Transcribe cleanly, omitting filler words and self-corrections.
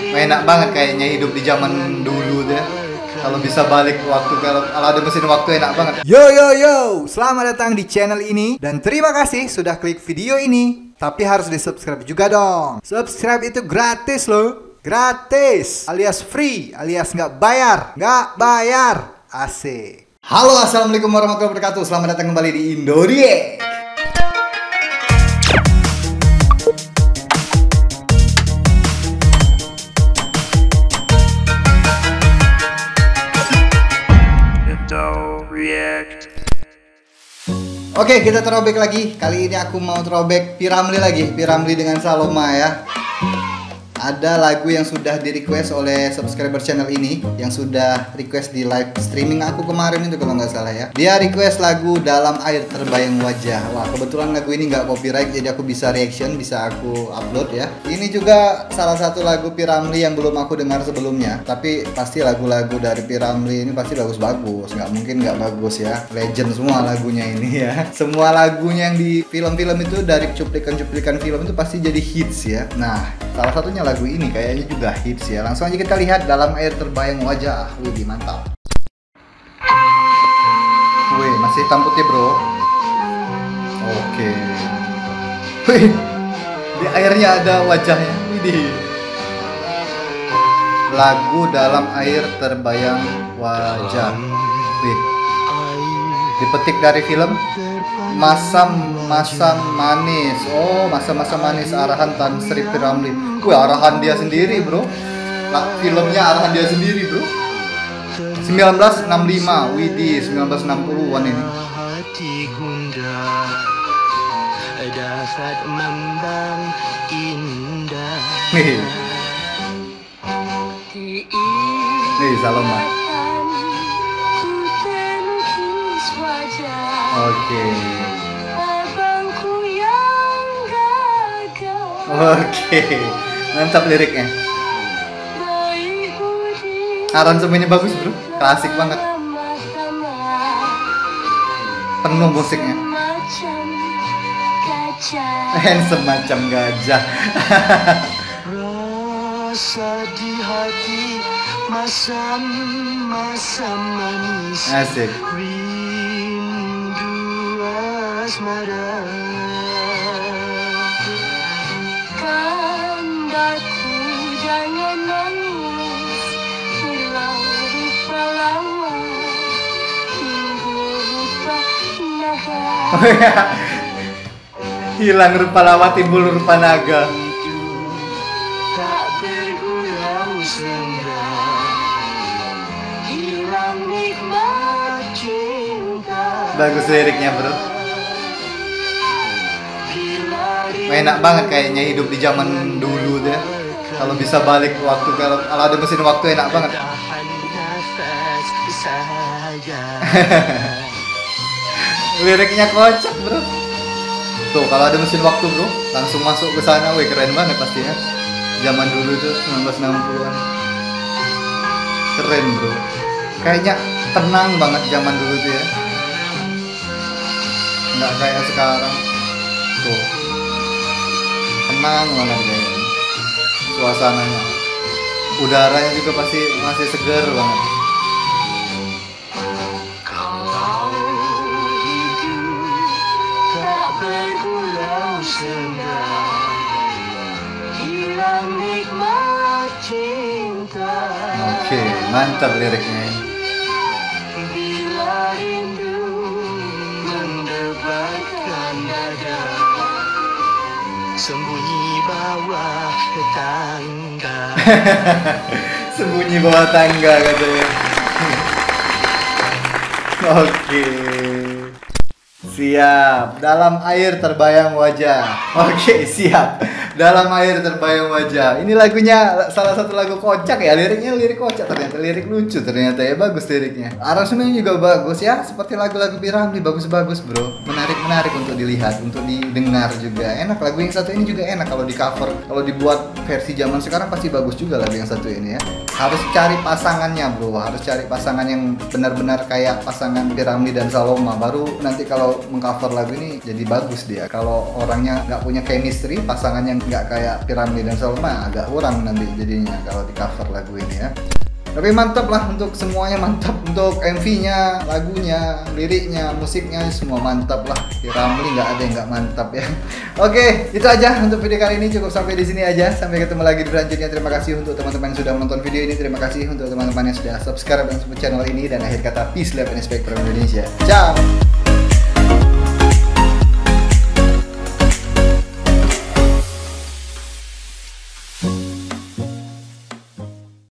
enak banget kayaknya hidup di zaman dulu deh. Kalau bisa balik waktu, kalau ada mesin waktu enak banget. Yo, selamat datang di channel ini dan terima kasih sudah klik video ini. Tapi harus di-subscribe juga dong. Subscribe itu gratis loh, gratis alias free, alias nggak bayar, asik. Halo, assalamualaikum warahmatullahi wabarakatuh. Selamat datang kembali di Indorie. Oke, kita throwback lagi. Kali ini aku mau throwback P. Ramlee lagi, P. Ramlee dengan Saloma ya. Ada lagu yang sudah di request oleh subscriber channel ini, yang sudah request di live streaming aku kemarin itu kalau nggak salah ya. Dia request lagu Dalam Air Terbayang Wajah. Wah, kebetulan lagu ini nggak copyright, jadi aku bisa reaction, bisa aku upload ya. Ini juga salah satu lagu P. Ramlee yang belum aku dengar sebelumnya. Tapi pasti lagu-lagu dari P. Ramlee ini pasti bagus-bagus, nggak mungkin nggak bagus ya. Legend semua lagunya ini ya. Semua lagunya yang di film-film itu, dari cuplikan-cuplikan film itu pasti jadi hits ya. Nah, salah satunya lagu ini kayaknya juga hits ya. Langsung aja kita lihat Dalam Air Terbayang Wajah. Wih, mantap. Wih, masih tamputnya bro. Oke. Wih, di airnya ada wajahnya. Wih, lagu Dalam Air Terbayang Wajah. Wih, dipetik dari film Masam-masam manis. Oh, masam-masam manis arahan Tan Sri P. Ramlee. Wih, arahan dia sendiri bro. Filmnya arahan dia sendiri bro. 1965. Widih, 1960-an ini. Nih Saloma. Oke. Oke. Mantap liriknya. Aransemennya bagus, bro. Klasik banget. Penuh musiknya. Handsome macam gajah. Rasa di hati masam-masam manis. Asik. Kandaku jangan nangis, berlalu pelawan hilang rupa lawa, timbul rupa naga. Tak berulang senda, hilang nikmat cinta. Bagus liriknya bro. Enak banget kayaknya hidup di zaman dulu deh. Kalau bisa balik waktu, kalau ada mesin waktu enak banget. Liriknya kocak bro. Tuh kalau ada mesin waktu bro, langsung masuk ke sana. Wih, keren banget pastinya. Zaman dulu tuh 1960-an. Keren bro. Kayaknya tenang banget zaman dulu tuh ya. Nggak kayak sekarang. Tuh. Tenang banget ya. Suasananya, udaranya juga pasti masih seger banget. Oke, mantap liriknya. Sembunyi bawah tangga. Sembunyi bawah tangga katanya. Oke. Siap. Dalam Air Terbayang Wajah. Oke, siap. Dalam Air Terbayang Wajah. Ini lagunya salah satu lagu kocak ya. Liriknya lirik kocak ternyata. Lirik lucu ternyata ya. Bagus liriknya. Aransemennya juga bagus ya. Seperti lagu-lagu P. Ramlee. Bagus-bagus bro. Menarik-menarik untuk dilihat. Untuk didengar juga. Enak. Lagu yang satu ini juga enak kalau di cover. Kalau dibuat versi zaman sekarang pasti bagus juga lagu yang satu ini ya. Harus cari pasangannya bro. Harus cari pasangan yang benar-benar kayak pasangan P. Ramlee dan Saloma. Baru nanti kalau mengcover lagu ini jadi bagus dia. Kalau orangnya nggak punya chemistry, pasangannya nggak kayak P. Ramlee dan Saloma, agak kurang nanti jadinya kalau di cover lagu ini ya. Tapi mantap lah, untuk semuanya mantap, untuk MV-nya, lagunya, liriknya, musiknya, semua mantap lah. P. Ramlee nggak ada yang nggak mantap ya. Oke, itu aja untuk video kali ini, cukup sampai di sini aja. Sampai ketemu lagi di selanjutnya. Terima kasih untuk teman-teman yang sudah menonton video ini, terima kasih untuk teman-teman yang sudah subscribe dan support channel ini, dan akhir kata peace, love and respect from Indonesia. Ciao.